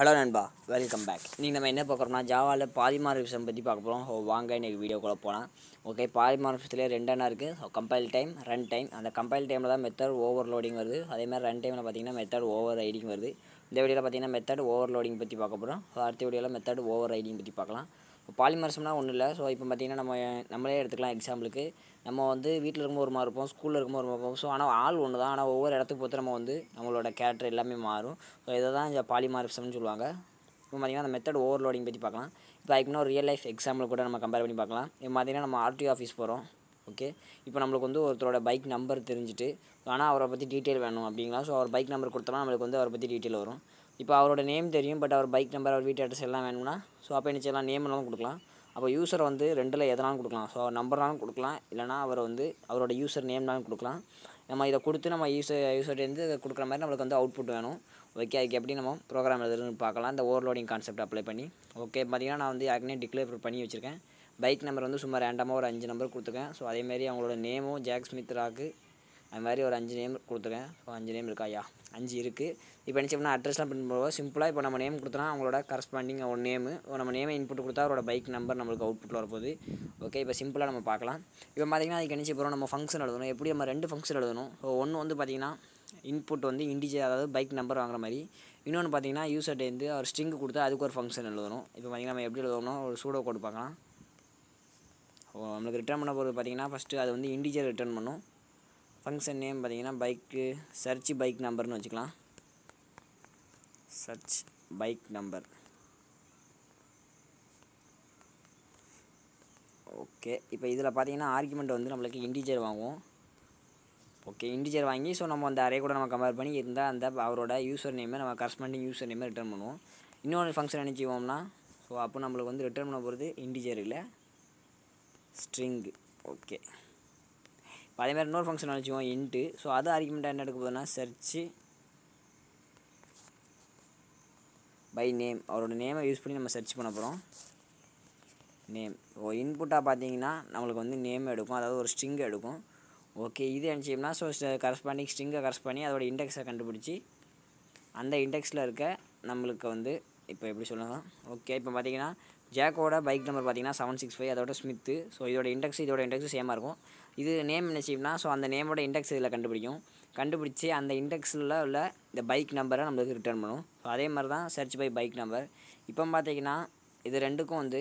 Hello Nanba, welcome back. Today we will talk about Java polymorphism. Okay, polymorphism is compile time, runtime. And the compile time is method overloading. Runtime is method overriding. In this video, method overloading. Method overriding. Polymorphism is one. So, now example. We will school. So, all one. Over character. So, this is polymorphism. So, method overloading. I ignore real life example. Compare RT office. Okay. Now, we have bike number. So, bike number detail. இப்போ அவரோட name தெரியும் but அவர் bike number அவர் வீட்டு address எல்லாம் வேணும்னா so அப்ப என்ன செய்யலாம் நேம் எல்லாம் கொடுக்கலாம் அப்ப யூசர் வந்து ரெண்டுல எதனாலும் கொடுக்கலாம் சோ நம்பராலும் கொடுக்கலாம் இல்லனா அவர் வந்து அவரோட யூசர் நேம்லாம் கொடுக்கலாம் நம்ம இத கொடுத்து நம்ம யூசர் வந்து கொடுக்கிற மாதிரி நமக்கு வந்து அவுட்புட் வேணும் ஓகே அதுக்கு எப்படி நம்ம புரோகிராம் எழுதுறதுன்னு பார்க்கலாம் இந்த ஓவர்லோடிங் கான்செப்ட் அப்ளை பண்ணி ஓகே பாத்தீங்கன்னா நான் வந்து ஏற்கனவே டிக்ளேர் பண்ணி வச்சிருக்கேன் பைக் நம்பர் வந்து சும்மா ரேண்டமா ஒரு 5 நம்பர் கொடுத்துட்டேன் சோ அதே மாதிரி அவங்களோட நேமோ ஜாக் ஸ்மித் ராக்கு I மாதிரி ஒரு 5 நேம் கொடுத்துட்டேன் சோ 5 நேம் இருக்கா யா 5 இருக்கு இப்போ என்ன செய்யணும்னா அட்ரஸ்லாம் பிரிண்ட் பண்ணுவோம் சிம்பிளா இப்போ நம்ம நேம் கொடுத்தனா அவங்களோட கரெஸ்பாண்டிங் ஒரு நேம் நம்ம நேம் இன்புட் கொடுத்தா அவரோட பைக் நம்பர் நமக்கு அவுட்புட்ல வர போகுது ஓகே இப்போ சிம்பிளா நம்ம பார்க்கலாம் இப்போ பாத்தீங்கன்னா இதுக்கு என்ன செய்ய போறோம் நம்ம ஃபங்க்ஷன் எழுதணும் எப்படி நம்ம ரெண்டு ஃபங்க்ஷன் எழுதணும் சோ ஒன்னு வந்து பாத்தீங்கன்னா இன்புட் வந்து இன்டிஜர் அதாவது பைக் நம்பர் வாங்குற மாதிரி இன்னொன்னு பாத்தீங்கன்னா யூசர் டே வந்து ஒரு ஸ்ட்ரிங் கொடுத்தா அதுக்கு ஒரு ஃபங்க்ஷன் எழுதணும் இப்போ பாத்தீங்கன்னா நம்ம எப்படி எழுதணும்னா ஒரு சூடோ கோட் பார்க்கலாம் நமக்கு ரிட்டர்ன் பண்ண போறது பாத்தீங்கன்னா ஃபர்ஸ்ட் அது வந்து இன்டிஜர் ரிட்டர்ன் பண்ணும் Function name is bike search bike number search bike number okay now we will get argument integer okay integer vaangi so we the array compare panni irundha user name nama corresponding user name return pannuvom innora function enna seivomna so appo namakku return panna poradhu integer illa string okay அதே மாதிரி இன்னொரு function வந்துச்சுவோம் int so அது argument என்ன எடுக்க போறதுனா search by name அவரோட நேமை use பண்ணி நம்ம search பண்ண போறோம் நேம் ஓ இன்புட்டா பாத்தீங்கன்னா நமக்கு வந்து நேம் எடுக்கும் அதாவது ஒரு ஸ்ட்ரிங் எடுக்கும் ஓகே இது என்ன செய்யணும்னா சோ கரெஸ்பாண்டிங் ஸ்ட்ரிங்கை கரெஸ்பாண்ட் பண்ணி அதோட இன்டெக்ஸை கண்டுபிடிச்சி அந்த இன்டெக்ஸ்ல இருக்க நமக்கு வந்து இப்போ எப்படி சொல்லலாம் ஓகே இப்போ பாத்தீங்கன்னா ஜாக்கோட பைக் நம்பர் பாத்தீங்கன்னா 765 அதோட ஸ்மித் சோ இதோட இன்டெக்ஸ் சேமா இருக்கும் இது நேம் என்ன செய்யணும்னா சோ அந்த நேமோட இன்டெக்ஸ் இதல கண்டுபிடிச்சு அந்த இன்டெக்ஸ்ல உள்ள இந்த பைக் நம்பரை நமக்கு ரிட்டர்ன் பண்ணும் சோ அதே மாதிரி தான் search by bike number இப்போ பாத்தீங்கன்னா இது ரெண்டுக்கும் வந்து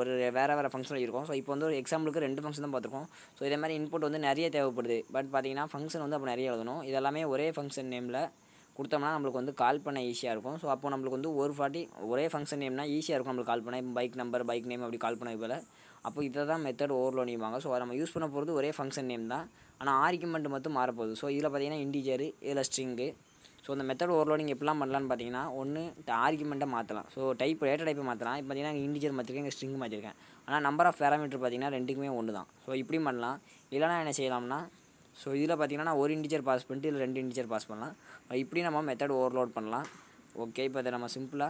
ஒரு வேற ஃபங்க்ஷன் இருக்கும் சோ இப்போ வந்து ஒரு எக்ஸாம்பிளுக்கு ரெண்டு ஃபங்க்ஷன் தான் பாத்துறோம் சோ இதே மாதிரி இன்புட் வந்து நிறைய தேவைப்படுது பட் பாத்தீங்கன்னா ஃபங்க்ஷன் வந்து அப்ப நிறைய எழுதணும் இதெல்லாம் ஒரே ஃபங்க்ஷன் நேம்ல கொடுத்தோம்னா நமக்கு வந்து கால் பண்ண ஈஸியா இருக்கும் சோ அப்போ நமக்கு வந்து ஒரு வாட்டி ஒரே ஃபங்க்ஷன் நேம்னா ஈஸியா இருக்கும் நமக்கு கால் பண்ண பைக் நம்பர் பைக் நேம் அப்படி கால் பண்ண போல அப்போ இததான் மெத்தட் ஓவர்லோடிங் வாங்க சோ நம்ம யூஸ் பண்ண போறது ஒரே ஃபங்க்ஷன் நேம் தான் ஆனா ஆர்குமென்ட் மட்டும் மாற போகுது சோ இதல பாத்தீங்கன்னா இன்டிஜர் இதல ஸ்ட்ரிங் சோ அந்த மெத்தட் ஓவர்லோடிங் எப்பலாம் பண்ணலாம்னு பாத்தீங்கன்னா ஒன்னு ஆர்குமென்ட்டை மாத்தலாம் சோ டைப் டேட்டா டைப் மாத்தலாம் இப்போ பாத்தீங்கன்னா இன்டிஜர் மாத்திருக்கேன் ஸ்ட்ரிங் மாத்திருக்கேன் ஆனா நம்பர் ஆஃப் பாராமீட்டர் பாத்தீங்கன்னா ரெண்டுக்குமே ஒண்ணு தான் சோ இப்படி பண்ணலாம் இல்லனா என்ன செய்யலாம்னா So, this is one integer pass and two integer pass. Now, we will method overload. Okay, now simple.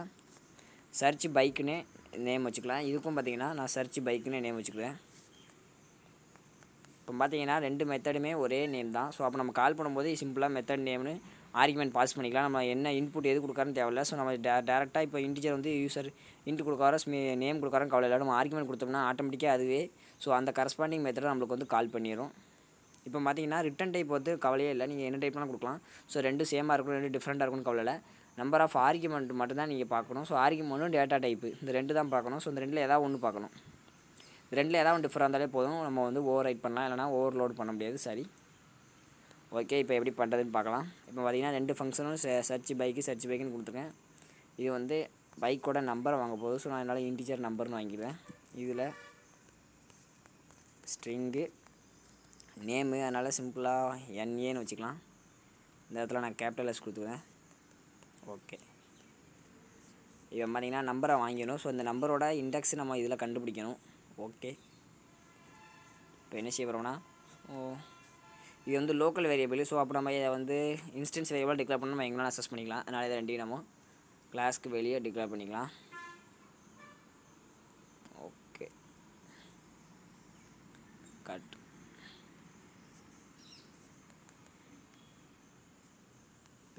Search bike name. This is search bike name. Now, two methods are name. So, we call it simple method name. Argument pass. We input it. So, direct type integer user input name. Argument automatically. So, the corresponding method we call இப்போ பாத்தீங்கன்னா return type வந்து கவலையே இல்ல நீங்க என்ன டைப்லாம் கொடுக்கலாம் so ரெண்டு சேமா இருக்கும் ரெண்டு டிஃபரண்டா இருக்கும்னு கவலை இல்ல நம்பர் ஆஃப் ஆர்குமென்ட் மட்டும் தான் நீங்க பார்க்கணும் சோ ஆர்குமென்ட்டும் டேட்டா டைப் இந்த ரெண்டு தான் பார்க்கணும் சோ இந்த ரெண்டுல ஏதாவது ஒன்னு பார்க்கணும் இந்த ரெண்டுல ஏதாவது டிஃபரண்டா இருந்தாலே போதும் நம்ம வந்து ஓவர்ரைட் பண்ணலாம் இல்லனா ஓவர்லோட் பண்ண முடியாது சரி ஓகே இப்போ எப்படி பண்றதுன்னு பார்க்கலாம் இப்போ பாத்தீங்கன்னா ரெண்டு ஃபங்க்ஷனும் search bike னு கொடுத்துட்டேன் இது வந்து பைக்கோட நம்பர் வாங்க போகுது சோ நான் என்னால இன்டிஜர் நம்பர்னு வாங்கிடுறேன் இதுல string நேம் அதனால சிம்பிளா NA னு வெச்சுக்கலாம் இந்த இடத்துல நான் கேபிடல் S கொடுத்துறேன் ஓகே இப்போ பாத்தீங்கன்னா நம்பரை வாங்கினோம் சோ இந்த நம்பரோட இன்டெக்ஸ் நம்ம இதல கண்டுபிடிக்கணும் ஓகே இப்போ என்ன செய்ய போறோம்னா இது வந்து லோக்கல் வேரியபிள் சோ அப்ப நம்ம இத வந்து இன்ஸ்டன்ஸ் வேரியபிள் டிக்ளேர் பண்ணனும் நம்ம எங்கனா அக்சஸ் பண்ணிக்கலாம் அதனால இத ரெண்டையும் நம்ம கிளாஸ்க்கு வெளிய டிக்ளேர் பண்ணிக்கலாம் ஓகே கட்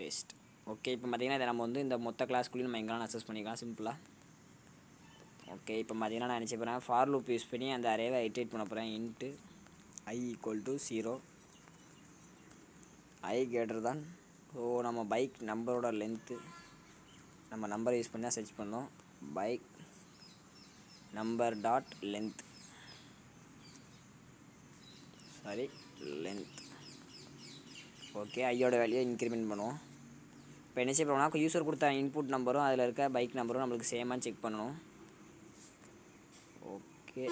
paste ஓகே இப்போ பார்த்தீங்கன்னா இதை நம்ம வந்து இந்த மொத்த கிளாஸ்க்குள்ளேயும் நம்ம எங்கெல்லாம் அக்சஸ் பண்ணிக்கலாம் சிம்பிளாக. ஓகே இப்போ பார்த்தீங்கன்னா நான் நினச்சி போகிறேன் ஃபார் லூப் யூஸ் பண்ணி அந்த அரேவை ஐட்ரேட் பண்ண போகிறேன். இன்ட்டு i = 0, i > ஸோ நம்ம பைக் நம்பரோட லென்த்து நம்ம நம்பரை யூஸ் பண்ணி தான் சர்ச் பண்ணோம். Bike number dot length, sorry length. Okay ஐயோட வேல்யூ இன்க்ரிமெண்ட் பண்ணுவோம். இப்போ என்ன செய்ய போகிறோம்னா யூஸர் கொடுத்த இன்புட் நம்பரும் அதில் இருக்க பைக் நம்பரும் நம்மளுக்கு சேமாக செக் பண்ணணும். Okay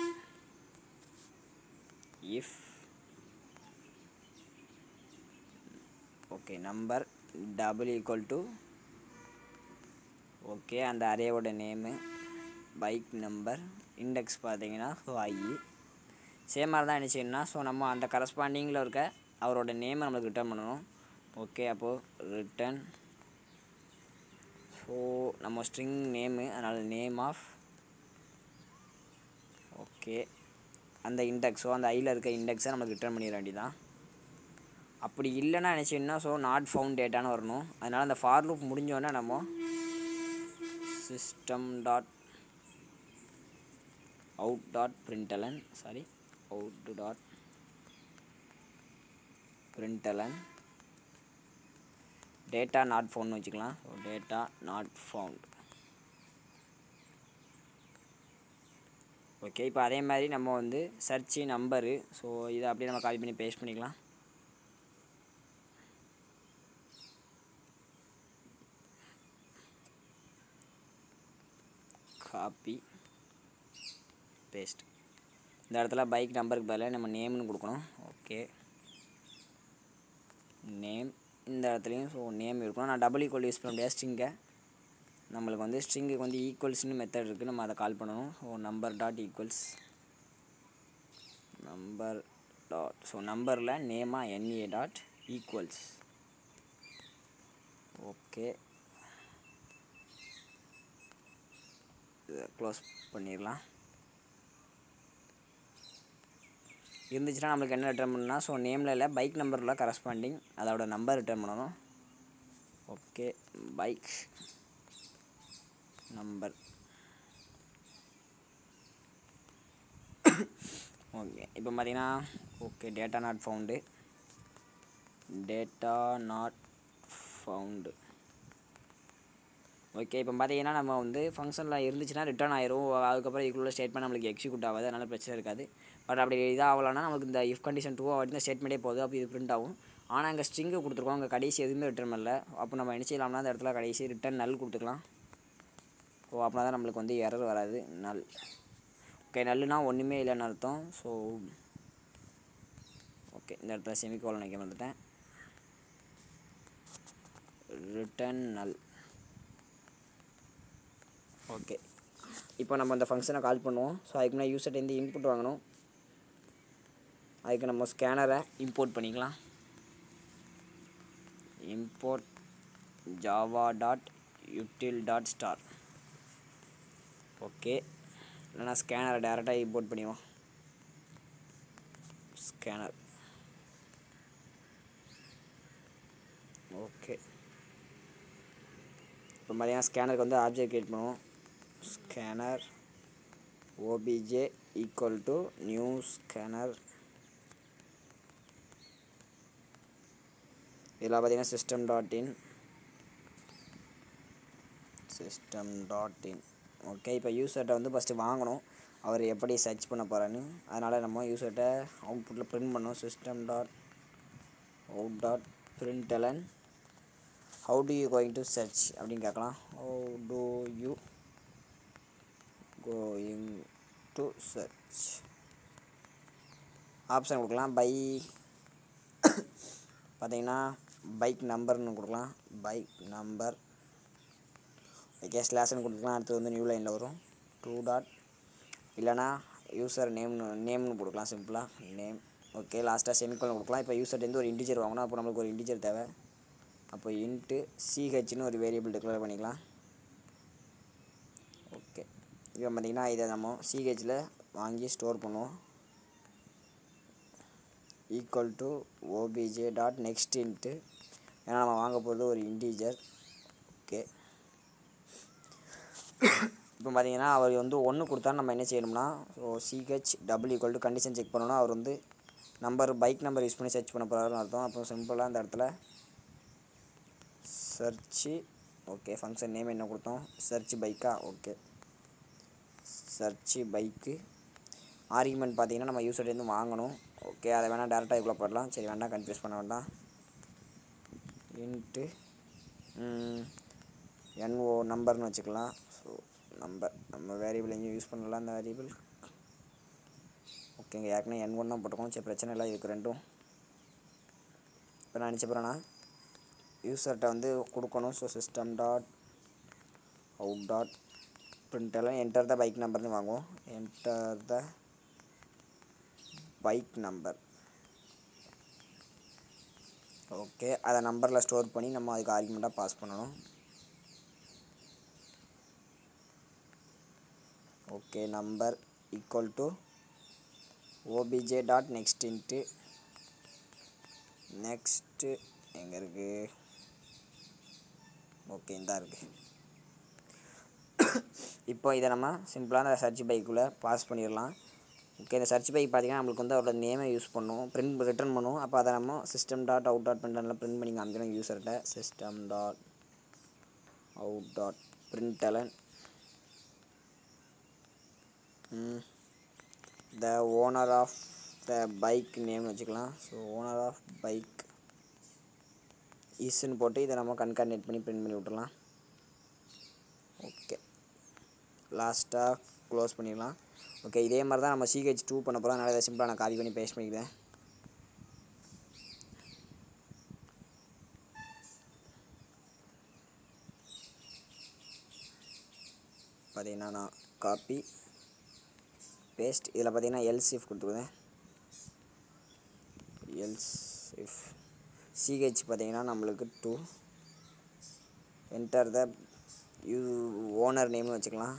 if okay number double = okay and the array oda name bike number index pathina so i same mara da enichina so nama and corresponding la irka avaroda name namakku return pananum. Okay appo return so nama string name anal name of okay அந்த இண்டெக்ஸோ அந்த ஐயில் இருக்க இண்டெக்ஸை நமக்கு return பண்ணிட வேண்டியதான். அப்படி இல்லைன்னா நினச்சிங்கன்னா ஸோ நாட் ஃபவுண்ட் டேட்டான்னு வரணும். அதனால் அந்த ஃபார் லூப் முடிஞ்சோடனே நம்ம system.out.println டேட்டா நாட் ஃபவுண்ட்னு வச்சுக்கலாம். So data not found. Okay இப்போ அதே மாதிரி நம்ம வந்து சர்ச்சு நம்பரு ஸோ இதை அப்படியே நம்ம காப்பி பண்ணி பேஸ்ட் பண்ணிக்கலாம். Copy paste. இந்த இடத்துல பைக் நம்பருக்கு பதிலாக நம்ம நேம்னு கொடுக்கணும். ஓகே நேம் இந்த இடத்துலையும் ஸோ நேம் இருக்கணும். நான் == யூஸ் பண்ண முடியாது. ஸ்ட்ரிங்கை நம்மளுக்கு வந்து ஸ்ட்ரிங்குக்கு வந்து ஈக்குவல்ஸ்னு மெத்தட் இருக்குது, நம்ம அதை கால் பண்ணணும். So number.equals number dot so நம்பரில் நேமாக NA.equals. ஓகே க்ளோஸ் பண்ணிடலாம். இருந்துச்சுன்னா நம்மளுக்கு என்ன ரிட்டர்ன் பண்ணணும்னா ஸோ நேமில் இல்லை பைக் நம்பரில் கரஸ்பாண்டிங் அதோட நம்பர் ரிட்டர்ன் பண்ணணும். Okay bike number. ஓகே இப்போ பார்த்தீங்கன்னா okay data not found. Okay இப்போ பார்த்தீங்கன்னா நம்ம வந்து ஃபங்க்ஷனில் இருந்துச்சுன்னா ரிட்டர்ன் ஆயிரும். அதுக்கப்புறம் இதுக்குள்ள ஸ்டேட்மெண்ட் நம்மளுக்கு எக்ஸிக்யூட் ஆகாது, அதனால் பிரச்சனை இருக்காது. பட் அப்படி இதாகலாம்னா நமக்கு இந்த இஃப் கண்டிஷன் 2 அப்படின்னா ஸ்டேட்மெண்ட்டே போகுது, அப்போ இது பிரிண்ட் ஆகும். ஆனால் அங்கே ஸ்ட்ரிங்கை கொடுத்துருக்கோம், அங்கே கடைசி எதுவுமே ரிட்டர்ன் பண்ணல. அப்போ நம்ம என்ன செய்யலாம்னா அந்த இடத்துல கடைசி ரிட்டர்ன் நல் கொடுத்துக்கலாம். ஸோ அப்படின்னா தான் நம்மளுக்கு வந்து எரர் வராது. நல் ஓகே நல்லுனா ஒன்றுமே இல்லைன்னு அர்த்தம். ஸோ ஓகே இந்த இடத்துல செமிகோலன் வைக்க வந்துட்டேன். ரிட்டர்ன் நல். ஓகே இப்போ நம்ம அந்த ஃபங்க்ஷனை கால் பண்ணுவோம். ஸோ அதுக்கு நான் யூஸர்ட்டேருந்து இன்புட் வாங்கணும். அதுக்கு நம்ம ஸ்கேனரை இம்போர்ட் பண்ணிக்கலாம். Import java.util.star. ஓகே இல்லைனா ஸ்கேனரை டேரெக்டாக இம்போர்ட் பண்ணிடுவோம். ஸ்கேனர். ஓகே இப்போ பார்த்தீங்கன்னா ஸ்கேனருக்கு வந்து ஆப்ஜெக்ட் கிரியேட் பண்ணுவோம். Scanner obj = new scanner. இதில் பார்த்தீங்கன்னா system.in. ஓகே இப்போ யூஸர்கிட்ட வந்து ஃபஸ்ட்டு வாங்கணும் அவர் எப்படி சர்ச் பண்ண போகிறான்னு. அதனால் நம்ம யூஸர்கிட்ட அவுட்புட்டில் பிரிண்ட் பண்ணோம். system.out.println how do you going to search அப்படின்னு கேட்கலாம். how do you going to search option கொடுக்கலாம். பார்த்தீங்கன்னா பைக் நம்பர்னு கொடுக்கலாம். Bike number. ஓகே ஸ்லாஷ்னு கொடுத்துக்கலாம். அடுத்து வந்து நியூ லைனில் வரும் 2. இல்லைனா யூஸர் நேம்னு கொடுக்கலாம் சிம்பிளாக நேம். ஓகே லாஸ்ட்டாக செமிகோலன் கொடுக்கலாம். இப்போ யூஸர்ட்டேருந்து ஒரு இன்டிஜர் வாங்கணும். அப்போ நம்மளுக்கு ஒரு இன்டிஜர் தேவை. அப்போ int ch ஒரு வேரியபிள் டிக்ளேர் பண்ணிக்கலாம். ஓகே இப்போ பார்த்திங்கன்னா இதை நம்ம chல் வாங்கி ஸ்டோர் பண்ணுவோம். =obj.nextInt ஏன்னா நம்ம வாங்க போகிறது ஒரு இன்டிஜர். ஓகே. இப்போ பார்த்தீங்கன்னா அவர் வந்து 1 கொடுத்தாலும் நம்ம என்ன செய்யணும்னா, so CH double equal to condition check பண்ணோன்னா அவர் வந்து நம்பர் பைக் நம்பர் யூஸ் பண்ணி சர்ச் பண்ண போகிறாருன்னு அர்த்தம். அப்போ சிம்பிளாக அந்த இடத்துல சர்ச்சு ஓகே, ஃபங்க்ஷன் நேம் என்ன கொடுத்தோம், சர்ச்சு பைக்கா, ஓகே சர்ச்சு பைக்கு. ஆர்குமெண்ட் பார்த்தீங்கன்னா நம்ம யூசர்லேருந்து வாங்கணும். ஓகே, அதை வேணால் டேரெக்டாக இவ்வளோ போடலாம். சரி வேண்டாம், கன்ஃபியூஸ் பண்ண வேண்டாம். இன்ட்டு என்ஓ நம்பர்னு வச்சுக்கலாம். ஸோ நம்பர் நம்ம வேரியபிள் எங்கேயும் யூஸ் பண்ணலாம் அந்த வேரியபிள். ஓகேங்க, ஏற்கனவே என்1 தான் போட்டுக்கோம். சரி பிரச்சனை இல்லை, இதுக்கு ரெண்டும் இப்போ நான் நினச்சப்பறேன்னா யூசர்கிட்ட வந்து கொடுக்கணும். So system dot out dot பிரிண்டெல்லாம் enter the bike நம்பர்னு வாங்குவோம். Enter the bike number okay, அதை நம்பரில் ஸ்டோர் பண்ணி நம்ம அதுக்கு ஆர்குமெண்ட்டாக பாஸ் பண்ணணும். Okay, number equal to OBJ dot next int next எங்கே இருக்குது, ஓகே இந்தா இருக்குது. இப்போ இதை நம்ம சிம்பிளாக அந்த சர்ச் பைக்குள்ளே பாஸ் பண்ணிடலாம். ஓகே, இந்த சர்ச் பைக் பார்த்திங்கன்னா நம்மளுக்கு வந்து அவரோட நேமை யூஸ் பண்ணுவோம், பிரிண்ட் ரிட்டர்ன் பண்ணுவோம். அப்போ அதை நம்ம system dot out dot பிரிண்டெல்லாம் print பண்ணி காமிக்கணும் யூசர்கிட்ட. System dot out dot பிரிண்டெல்லாம் the owner of the bike நேம்னு வச்சுக்கலாம். ஸோ ஓனர் ஆஃப் பைக் இஸ்ன்னு போட்டு இதை நம்ம கன்கார்டினேட் பண்ணி பிரிண்ட் பண்ணி விட்டுடலாம். ஓகே, லாஸ்ட்டாக க்ளோஸ் பண்ணிடலாம். ஓகே, இதே மாதிரி தான் நம்ம சிஹெச் 2 பண்ண போகிறோம். அதனால் இதை சிம்பிளாக நான் காப்பி பண்ணி பேஸ்ட் பண்ணிக்கிறேன். பார்த்தீங்கன்னா நான் காப்பி பேஸ்ட். இதில் பார்த்தீங்கன்னா எல்ஸ் இஃப் கொடுத்துருக்கேன். எல்ஸ் இஃப் சிஹெச் பார்த்தீங்கன்னா நம்மளுக்கு 2 என்டர் த யூ ஓனர் நேம்னு வச்சுக்கலாம்.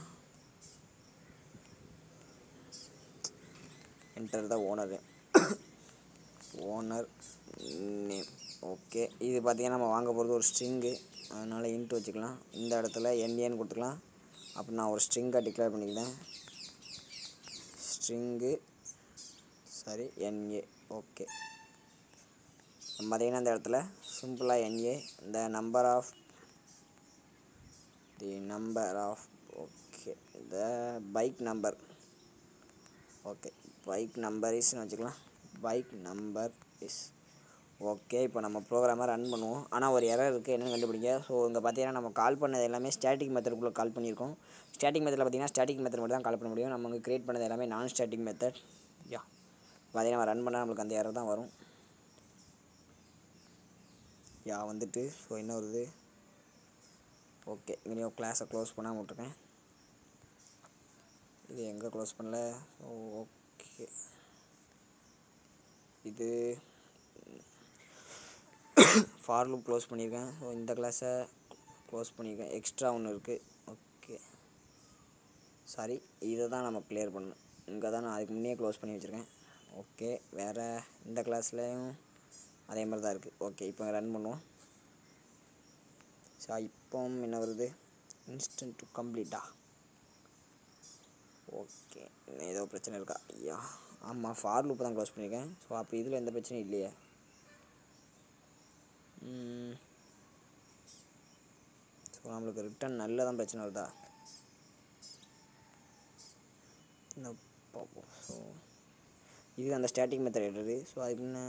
Enter the owner name, owner name okay. இது பார்த்திங்கன்னா நம்ம வாங்க போகிறது ஒரு ஸ்ட்ரிங்கு, அதனால் இன்ட்டு வச்சுக்கலாம். இந்த இடத்துல என்ஏன்னு கொடுத்துக்கலாம். அப்போ நான் ஒரு ஸ்ட்ரிங்காக டிக்ளேர் பண்ணிக்கிறேன். String sorry NA okay. பார்த்திங்கன்னா இந்த இடத்துல சிம்பிளாக என்ஏ இந்த number of the number of okay the bike number okay bike number இஸ்ன்னு வச்சுக்கலாம். Bike number is okay. இப்போ நம்ம ப்ரோக்ராமாக ரன் பண்ணுவோம். ஆனால் ஒரு எரர் இருக்குது, என்னென்னு கண்டுபிடிங்க. ஸோ இங்கே பார்த்தீங்கன்னா நம்ம கால் பண்ணது எல்லாமே ஸ்டாட்டிக் மெத்தடுக்குள்ளே கால் பண்ணியிருக்கோம். ஸ்டாட்டிக் மெத்தடில் பார்த்தீங்கன்னா ஸ்டாட்டிக் மெத்தட் மட்டும் தான் கால் பண்ண முடியும். நம்ம கிரியேட் பண்ணது எல்லாமே நான் ஸ்டாட்டிக் மெத்தட். யா பார்த்தீங்கன்னா நம்ம ரன் பண்ணால் நம்மளுக்கு அந்த எரர் தான் வரும். யா வந்துட்டு ஸோ என்ன வருது ஓகே. இங்கே கிளாஸை க்ளோஸ் பண்ணாமல் விட்டுருக்கேன். இது எங்கே க்ளோஸ் பண்ணல ஓகே. இது ஃபார் லூப் க்ளோஸ் பண்ணியிருக்கேன். ஸோ இந்த கிளாஸை க்ளோஸ் பண்ணியிருக்கேன். எக்ஸ்ட்ரா ஒன்று இருக்குது ஓகே. சாரி, இதை தான் நம்ம கிளியர் பண்ணணும். இங்கே தான் நான் அதுக்கு முன்னே க்ளோஸ் பண்ணி வச்சுருக்கேன். ஓகே, வேறு இந்த கிளாஸ்லேயும் அதே மாதிரி தான் இருக்குது. ஓகே, இப்போ ரன் பண்ணுவோம். ஸோ இப்போ என்ன வருது, இன்ஸ்டன்ட் டு கம்ப்ளீட்டா ஓகே. ஏதோ பிரச்சனை இருக்கா? ஐயா ஆமாம், ஃபார் லூப் தான் க்ளோஸ் பண்ணியிருக்கேன். ஸோ அப்போ இதில் எந்த பிரச்சனையும் இல்லையே. ஸோ நம்மளுக்கு ரிட்டர்ன் நல்ல தான் பிரச்சனை வருதா பார்ப்போம். ஸோ இது அந்த ஸ்டாட்டிக் மெத்தட் எடுத்து. ஸோ அதுக்கு என்ன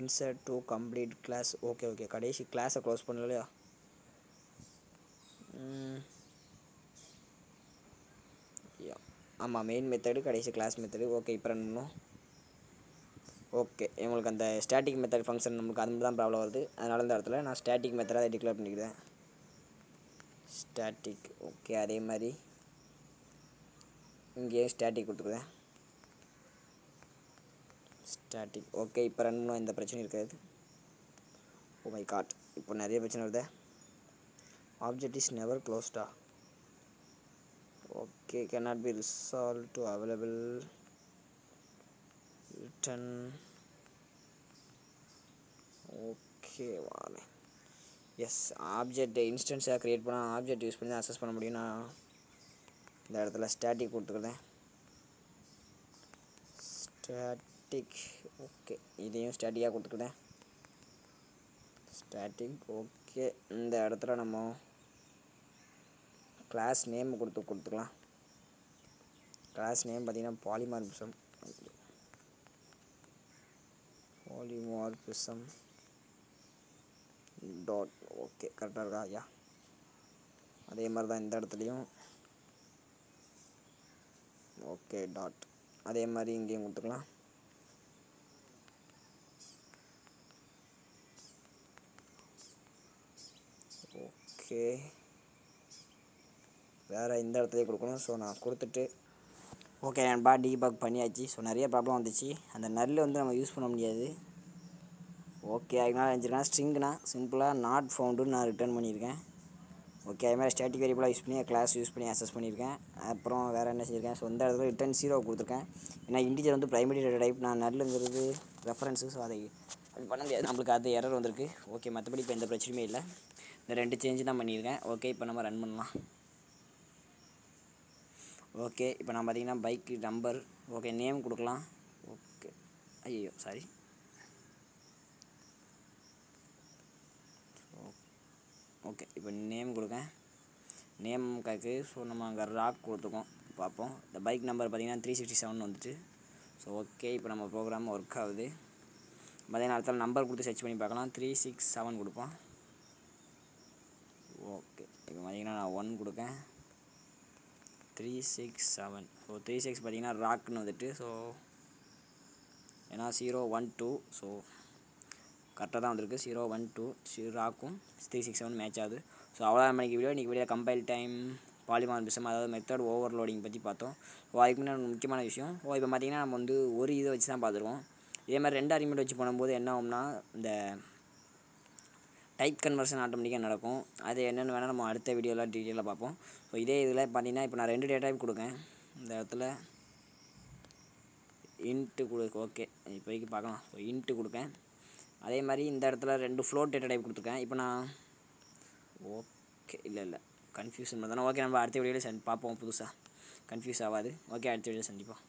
insert to complete class okay okay. கடைசி கிளாஸை க்ளோஸ் பண்ணலையா? ஆமாம், மெயின் மெத்தடு கடைசி கிளாஸ் மெத்தடு ஓகே. இப்போ ரன் பண்ணோம். ஓகே, உங்களுக்கு அந்த ஸ்டாட்டிக் மெத்தட் ஃபங்க்ஷன் நம்மளுக்கு அது மட்டும் தான் ப்ராப்ளம் வருது. அதனால் இந்த இடத்துல நான் ஸ்டாட்டிக் மெத்தடை அதை டிக்ளேர் பண்ணிக்கிறேன். Static okay. அதே மாதிரி இங்கேயே ஸ்டாட்டிக் கொடுத்துக்குறேன். Static okay. இப்போ ரன் பண்ணோம், இந்த பிரச்சனை இருக்காது. ஓ மை காட், இப்போ நிறைய பிரச்சனை வருது. Object is never க்ளோஸ்டா okay. cannot be resolved to available return okay. வாங்க Yes, object instance create panna object use panni access panna mudiyum na indha edathila static kudukuren static okay idhiyum static ah kudukuren static okay indha edathila nama class name kudukukalam class name pathina polymorphism dot okay correct ah yeah adhe mari da indha edathiliyum okay dot adhe mari ingeyum kudukalam okay vera indha edathile kudukanum so na kuduthittu okay and ba debug panniyaachi so nariya problem vanduchi and null undu nama use panna mudiyadhu okay அதனால என்னன்னா ஸ்ட்ரிங்னா சிம்பிளா not found னு நான் return பண்ணிருக்கேன் okay அதே மாதிரி static வேரியபிளா use பண்ணி கிளாஸ் யூஸ் பண்ணி அக்சஸ் பண்ணிருக்கேன் அப்புறம் வேற என்ன செஞ்சிருக்கேன் சோ அந்த இடத்துல ரிட்டர்ன் 0 கொடுத்திருக்கேன் ஏன்னா இன்டிஜர் வந்து பிரைமரி டேட்டா டைப் நான் nullங்கிறது ரெஃபரன்ஸ் சோ அதை அப்படி பண்ண முடியாது நமக்கு அது எரர் வந்திருக்கு ஓகே மத்தபடி இப்ப எந்த பிரச்சனையும் இல்ல இந்த ரெண்டு சேஞ்ச் தான் பண்ணிருக்கேன் ஓகே இப்போ நம்ம ரன் பண்ணலாம் ஓகே இப்போ நாம பாத்தீங்கன்னா பைக் நம்பர் ஓகே நேம் கொடுக்கலாம் ஓகே ஐயோ சாரி okay இப்போ நேம் கொடுங்க நேம் காக்கு சோ நம்ம அங்க ராக் கொடுத்துறோம் பாப்போம் the bike number பாத்தீங்கன்னா 367 னு வந்துச்சு சோ ஓகே இப்போ நம்ம புரோகிராம் வர்க் ஆகுது மதிய நேரத்துல நம்பர் கொடுத்து சர்ச் பண்ணி பார்க்கலாம் 367 கொடுப்போம் ஓகே இப்போ மதியனா நான் 1 கொடுக்கேன் 367 சோ 36 பாத்தீங்கன்னா ராக் னு வந்துச்சு சோ ஏனா 012 சோ கரெக்ட்டா தான் வந்திருக்கு 012 ராக்கும் 367 மேட்ச் ஆகுது சோ அவ்வளவு நமக்கு வீடியோ இன்னைக்கு வீடியோ கம்பைல் டைம் பாலிமார்பிசம் அதாவது மெத்தட் ஓவர்லோடிங் பத்தி பார்த்தோம் வாய்க்கு முன்னாடி முக்கியமான விஷயம் இப்போ பாத்தீங்கன்னா நம்ம வந்து ஒரு இத வச்சு தான் பாத்துறோம் இதே மாதிரி ரெண்டு ஆர்குமென்ட் வச்சு பண்ணும்போது என்ன ஆகும்னா இந்த டைப் கன்வர்ஷன் ஆட்டோமேட்டிக்கா நடக்கும் அது என்னன்னு வேணா நம்ம அடுத்த வீடியோல டீடைலா பாப்போம் சோ இதே இதுல பாத்தீங்கன்னா இப்போ நான் ரெண்டு டேட்டா டைப் கொடுக்கேன் இந்த இடத்துல இன்ட் கொடுக்க ஓகே இப்போக்கி பார்க்கலாம் சோ இன்ட் கொடுக்கேன் அதே மாதிரி இந்த இடத்துல ரெண்டு float data type கொடுத்திருக்கேன் இப்போ நான் ஓகே இல்ல கன்ஃபியூஷன் பண்ணதானே ஓகே நம்ம அடுத்த வீடியோல சந்திப்போம் புதுசா கன்ஃபியூஸ் ஆகாது ஓகே அடுத்த வீடியோல சந்திப்போம்